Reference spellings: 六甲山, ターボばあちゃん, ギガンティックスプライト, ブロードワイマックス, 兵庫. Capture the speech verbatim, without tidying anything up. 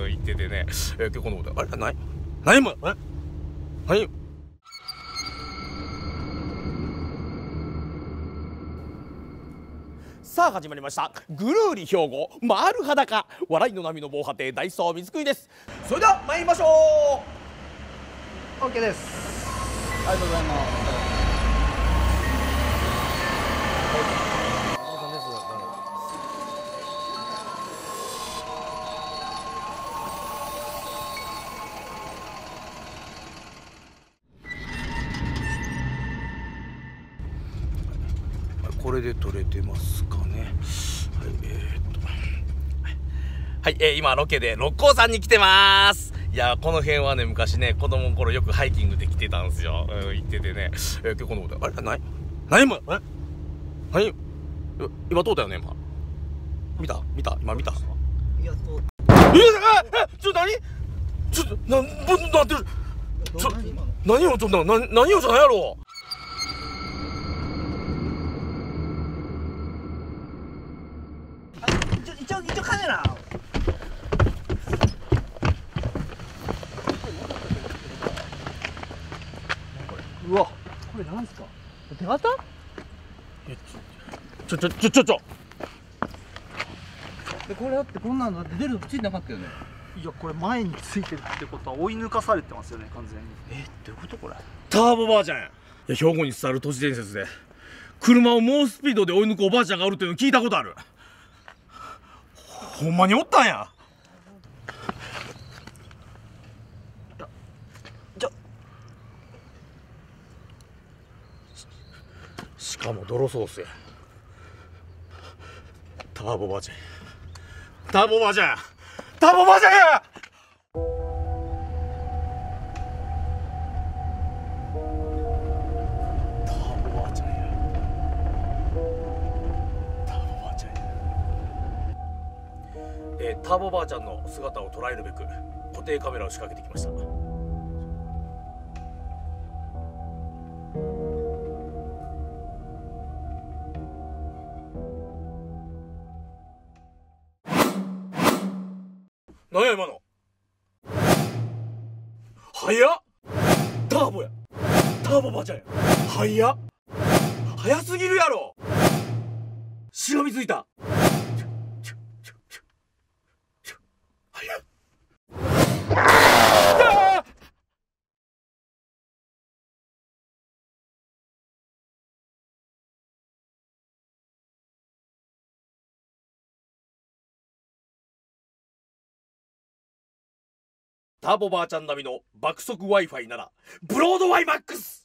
言っててね、えー、結構のことあれない何もあれ何さあ始まりましたぐるうり兵庫丸裸笑いの波の防波堤ダイソー水食いです。それでは参りましょう。 OK です。ありがとうございます。これで取れてますかね。はい、えー、っとはい、えー、今ロケで六甲山に来てまーす。いやー、この辺はね、昔ね、子供の頃よくハイキングで来てたんですよ。うん、行っててね、えー、結構のことあれない何もえ何今通ったよね。今見た見た今見たいや通ったええちょっと何ちょっとななってるちょ何をちょっとな何をじゃないやろ。一応一応カメラ。うわ、これなんですか。手形？ちょちょちょちょちょ。でこれだってこんなのだって出るの口になかったよね。いやこれ前についてるってことは追い抜かされてますよね完全に。え、どういうことこれ？ターボばあちゃんや。いや兵庫に伝わる都市伝説で車を猛スピードで追い抜くおばあちゃんがおるというの聞いたことある。ほんまにおったんや。じゃしかも泥ソースや。ターボバージョンターボバージョンターボバージョンや。ターボばあちゃんの姿を捉えるべく固定カメラを仕掛けてきました。何や今の早っ。ターボやターボばあちゃんや。早っ早すぎるやろ。しがみついた。ターボばあちゃん並みの爆速 Wi-Fi ならブロードワイマックス。